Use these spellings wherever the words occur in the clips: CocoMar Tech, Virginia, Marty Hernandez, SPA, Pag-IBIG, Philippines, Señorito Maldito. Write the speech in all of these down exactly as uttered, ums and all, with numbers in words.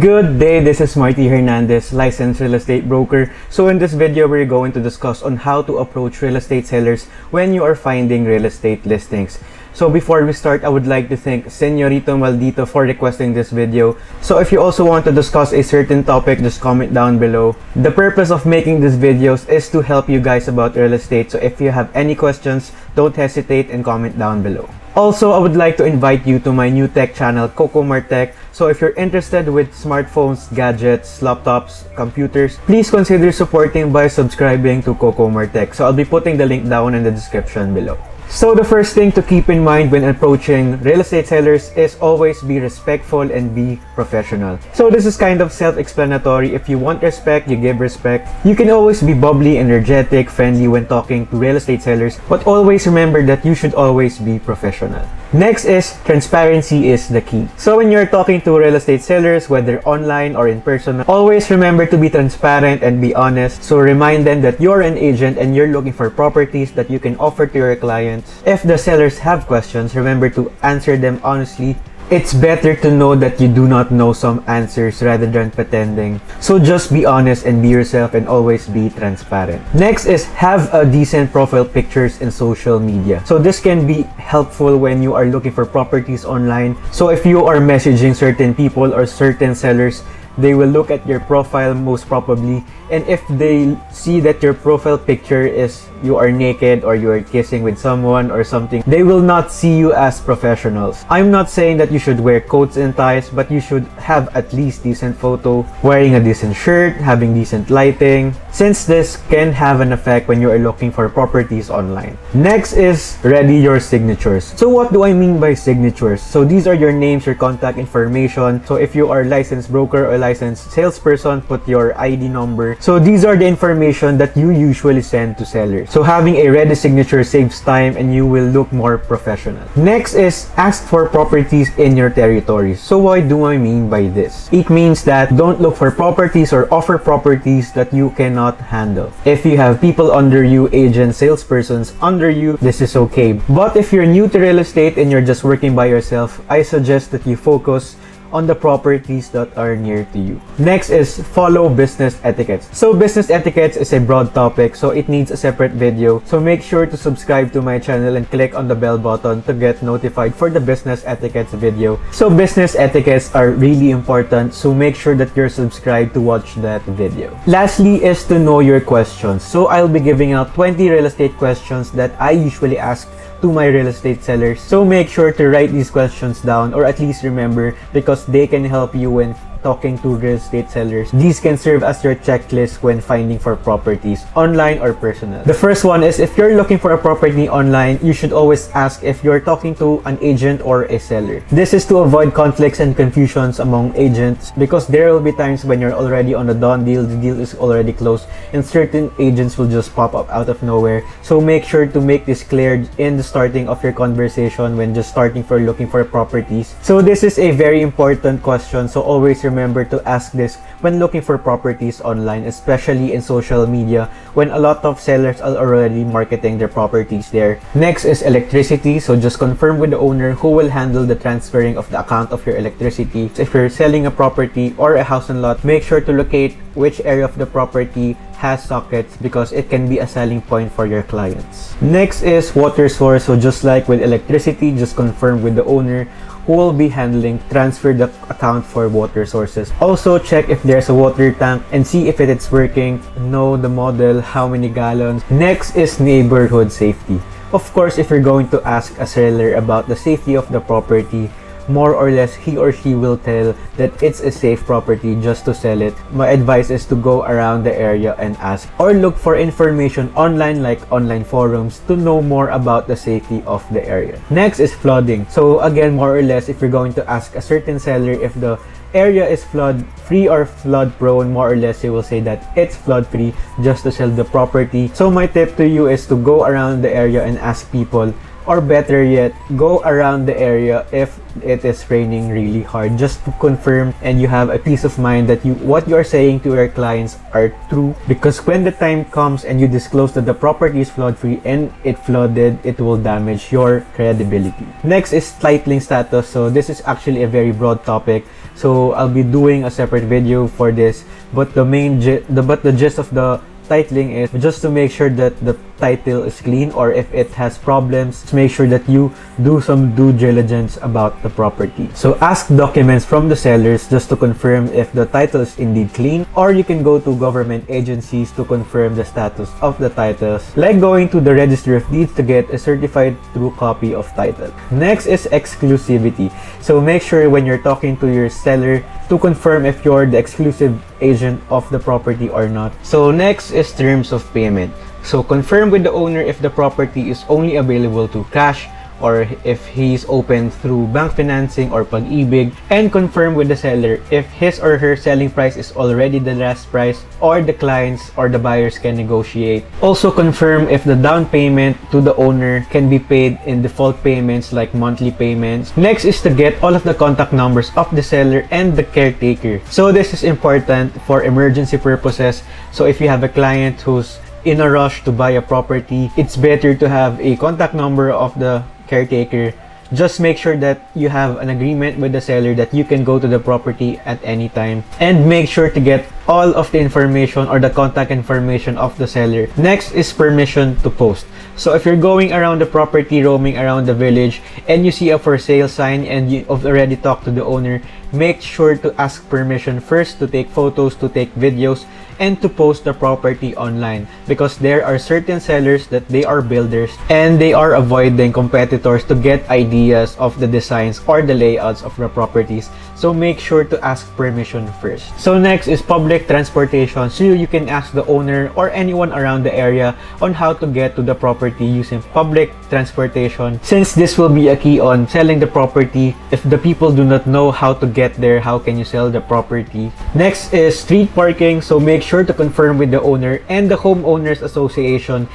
Good day, this is Marty Hernandez, licensed real estate broker. So in this video, we're going to discuss on how to approach real estate sellers when you are finding real estate listings. So before we start, I would like to thank Señorito Maldito for requesting this video. So if you also want to discuss a certain topic, just comment down below. The purpose of making these videos is to help you guys about real estate. So if you have any questions, don't hesitate and comment down below. Also, I would like to invite you to my new tech channel, CocoMar Tech. So if you're interested with smartphones, gadgets, laptops, computers, please consider supporting by subscribing to CocoMar Tech. So I'll be putting the link down in the description below. So the first thing to keep in mind when approaching real estate sellers is always be respectful and be professional. So this is kind of self-explanatory. If you want respect, you give respect. You can always be bubbly, energetic, friendly when talking to real estate sellers, but always remember that you should always be professional. Next is transparency is the key. So when you're talking to real estate sellers, whether online or in person, always remember to be transparent and be honest. So remind them that you're an agent and you're looking for properties that you can offer to your client. If the sellers have questions, remember to answer them honestly. It's better to know that you do not know some answers rather than pretending. So just be honest and be yourself and always be transparent. Next is have a decent profile pictures in social media. So this can be helpful when you are looking for properties online. So if you are messaging certain people or certain sellers, they will look at your profile most probably, and if they see that your profile picture is you are naked or you are kissing with someone or something, they will not see you as professionals. I'm not saying that you should wear coats and ties, but you should have at least decent photo, wearing a decent shirt, having decent lighting, since this can have an effect when you are looking for properties online. Next is ready your signatures. So what do I mean by signatures? So these are your names, your contact information. So if you are a licensed broker or licensed salesperson, put your I D number. So these are the information that you usually send to sellers. So having a ready signature saves time and you will look more professional. Next is ask for properties in your territory. So what do I mean by this? It means that don't look for properties or offer properties that you cannot handle. If you have people under you, agents, salespersons under you, this is okay. But if you're new to real estate and you're just working by yourself, I suggest that you focus on the properties that are near to you. Next is follow business etiquettes. So business etiquettes is a broad topic, so it needs a separate video. So make sure to subscribe to my channel and click on the bell button to get notified for the business etiquettes video. So business etiquettes are really important, so make sure that you're subscribed to watch that video. Lastly is to know your questions. So I'll be giving out twenty real estate questions that I usually ask to my real estate sellers. So make sure to write these questions down, or at least remember, because they can help you when talking to real estate sellers. These can serve as your checklist when finding for properties online or personal. The first one is if you're looking for a property online, you should always ask if you're talking to an agent or a seller. This is to avoid conflicts and confusions among agents, because there will be times when you're already on a done deal, the deal is already closed, and certain agents will just pop up out of nowhere. So make sure to make this clear in the starting of your conversation when just starting for looking for properties. So this is a very important question, so always remember Remember to ask this when looking for properties online, especially in social media when a lot of sellers are already marketing their properties there. Next is electricity. So just confirm with the owner who will handle the transferring of the account of your electricity. If you're selling a property or a house and lot, make sure to locate which area of the property has sockets, because it can be a selling point for your clients. Next is water source. So just like with electricity, just confirm with the owner who will be handling transfer the account for water sources. Also check if there's a water tank and see if it's working, know the model, how many gallons. Next is neighborhood safety. Of course, if you're going to ask a seller about the safety of the property, more or less he or she will tell that it's a safe property just to sell it. My advice is to go around the area and ask, or look for information online like online forums to know more about the safety of the area. Next is flooding. So again, more or less, if you're going to ask a certain seller if the area is flood free or flood prone, more or less they will say that it's flood free just to sell the property. So my tip to you is to go around the area and ask people, or better yet, go around the area if it is raining really hard, just to confirm, and you have a peace of mind that you what you are saying to your clients are true, because when the time comes and you disclose that the property is flood free and it flooded, it will damage your credibility. Next is titling status. So this is actually a very broad topic, So I'll be doing a separate video for this, but the main the but the gist of the titling is just to make sure that the title is clean, or if it has problems, make sure that you do some due diligence about the property. So ask documents from the sellers just to confirm if the title is indeed clean, or you can go to government agencies to confirm the status of the titles, like going to the Registry of Deeds to get a certified true copy of title. Next is exclusivity. So make sure when you're talking to your seller to confirm if you're the exclusive agent of the property or not. So next is terms of payment. So confirm with the owner if the property is only available to cash, or if he's open through bank financing or Pag-I B I G, and confirm with the seller if his or her selling price is already the last price, or the clients or the buyers can negotiate. Also confirm if the down payment to the owner can be paid in default payments like monthly payments. Next is to get all of the contact numbers of the seller and the caretaker. So this is important for emergency purposes. So if you have a client who's in a rush to buy a property, it's better to have a contact number of the caretaker. Just make sure that you have an agreement with the seller that you can go to the property at any time, and make sure to get all of the information or the contact information of the seller. Next is permission to post. So if you're going around the property, roaming around the village, and you see a for sale sign and you've already talked to the owner, make sure to ask permission first to take photos, to take videos, and to post the property online, because there are certain sellers that they are builders and they are avoiding competitors to get ideas of the designs or the layouts of the properties. So make sure to ask permission first. So next is public transportation. So you can ask the owner or anyone around the area on how to get to the property using public transportation, since this will be a key on selling the property. If the people do not know how to get there, how can you sell the property? Next is street parking. So make Make sure to confirm with the owner and the homeowners association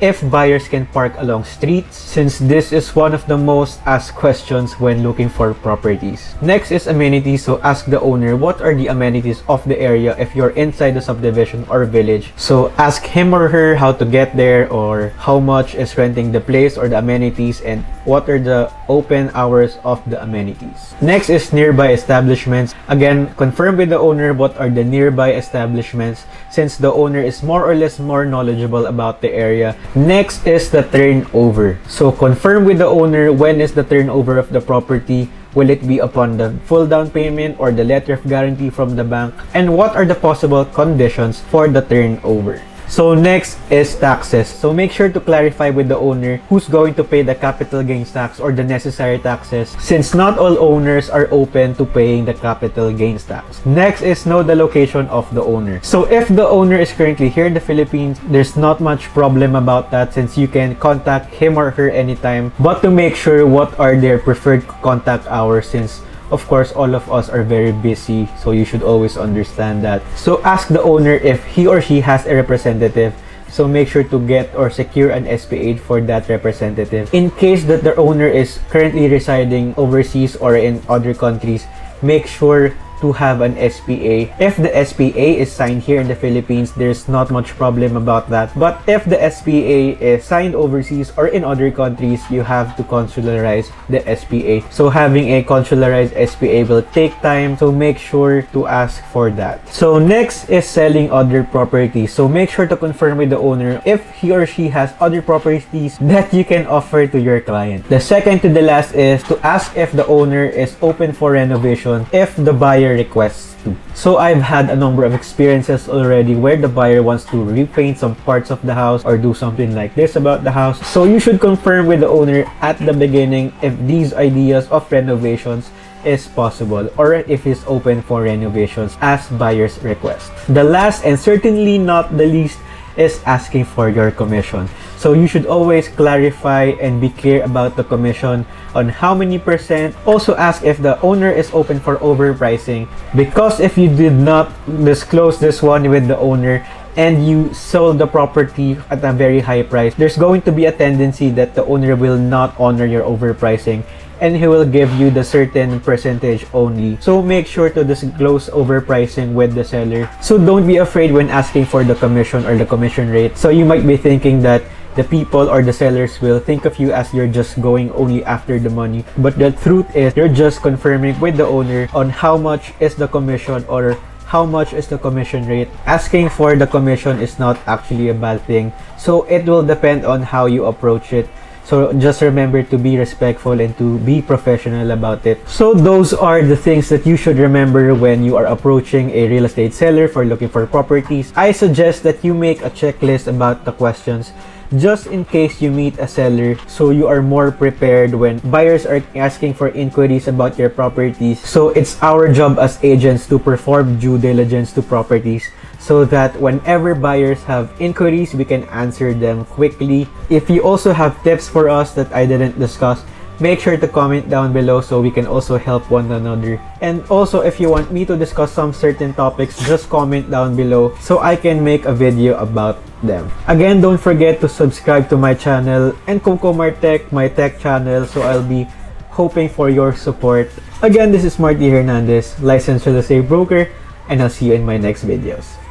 if buyers can park along streets, since this is one of the most asked questions when looking for properties. Next is amenities. So ask the owner what are the amenities of the area if you're inside the subdivision or village. So ask him or her how to get there, or how much is renting the place or the amenities, and what are the open hours of the amenities. Next is nearby establishments. Again, confirm with the owner what are the nearby establishments, since the owner is more or less more knowledgeable about the area. Next is the turnover. So confirm with the owner when is the turnover of the property. Will it be upon the full down payment or the letter of guarantee from the bank? And what are the possible conditions for the turnover? So next is taxes. So make sure to clarify with the owner who's going to pay the capital gains tax or the necessary taxes, since not all owners are open to paying the capital gains tax. Next is know the location of the owner. So if the owner is currently here in the Philippines, there's not much problem about that, since you can contact him or her anytime, but to make sure what are their preferred contact hours, since of course all of us are very busy, so you should always understand that. So ask the owner if he or she has a representative. So make sure to get or secure an S P A for that representative. In case that the owner is currently residing overseas or in other countries, make sure to have an S P A. If the S P A is signed here in the Philippines, there's not much problem about that, but if the S P A is signed overseas or in other countries, you have to consularize the S P A. So having a consularized S P A will take time, so make sure to ask for that. So next is selling other properties. So make sure to confirm with the owner if he or she has other properties that you can offer to your client. The second to the last is to ask if the owner is open for renovation if the buyer requests too. So I've had a number of experiences already where the buyer wants to repaint some parts of the house or do something like this about the house. So you should confirm with the owner at the beginning if these ideas of renovations is possible, or if it's open for renovations as buyer's request. The last and certainly not the least is asking for your commission. So you should always clarify and be clear about the commission on how many percent. Also ask if the owner is open for overpricing, because if you did not disclose this one with the owner and you sold the property at a very high price, there's going to be a tendency that the owner will not honor your overpricing, and he will give you the certain percentage only. So make sure to disclose overpricing with the seller. So don't be afraid when asking for the commission or the commission rate. So you might be thinking that the people or the sellers will think of you as you're just going only after the money. But the truth is, you're just confirming with the owner on how much is the commission or how much is the commission rate. Asking for the commission is not actually a bad thing. So it will depend on how you approach it. So just remember to be respectful and to be professional about it. So those are the things that you should remember when you are approaching a real estate seller for looking for properties. I suggest that you make a checklist about the questions just in case you meet a seller, so you are more prepared when buyers are asking for inquiries about your properties. So it's our job as agents to perform due diligence to properties, so that whenever buyers have inquiries, we can answer them quickly. If you also have tips for us that I didn't discuss, make sure to comment down below so we can also help one another. And also, if you want me to discuss some certain topics, just comment down below so I can make a video about them. Again, don't forget to subscribe to my channel and CocoMar Tech, my tech channel, so I'll be hoping for your support. Again, this is Marty Hernandez, licensed real estate broker, and I'll see you in my next videos.